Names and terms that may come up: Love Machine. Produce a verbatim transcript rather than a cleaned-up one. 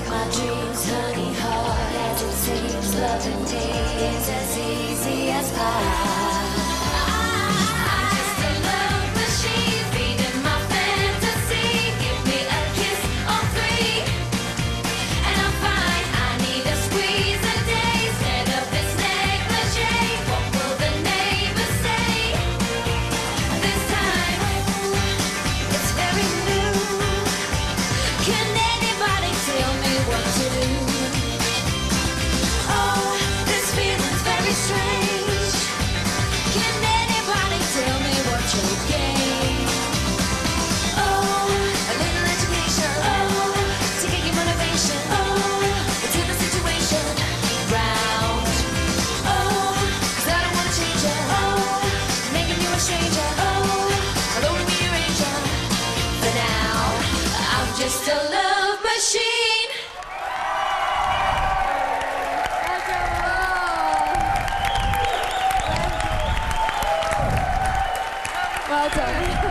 make my dreams honey hard as it seems. Loving me is as easy as pie. I'm just a love machine feeding my fantasy. Give me a kiss on three and I'm fine. I need a squeeze a day. Stand up, it's negligee. What will the neighbors say? This time it's very new. Can anybody tell me what to do? Oh, this feeling's very strange. Can anybody tell me what you gain? Oh, a little education. Oh, to get your motivation. Oh, to the situation round. Oh, 'cause I don't wanna change it. Oh, making you a stranger. Oh, I'll only be your angel for now. I'm just a love machine. Well done.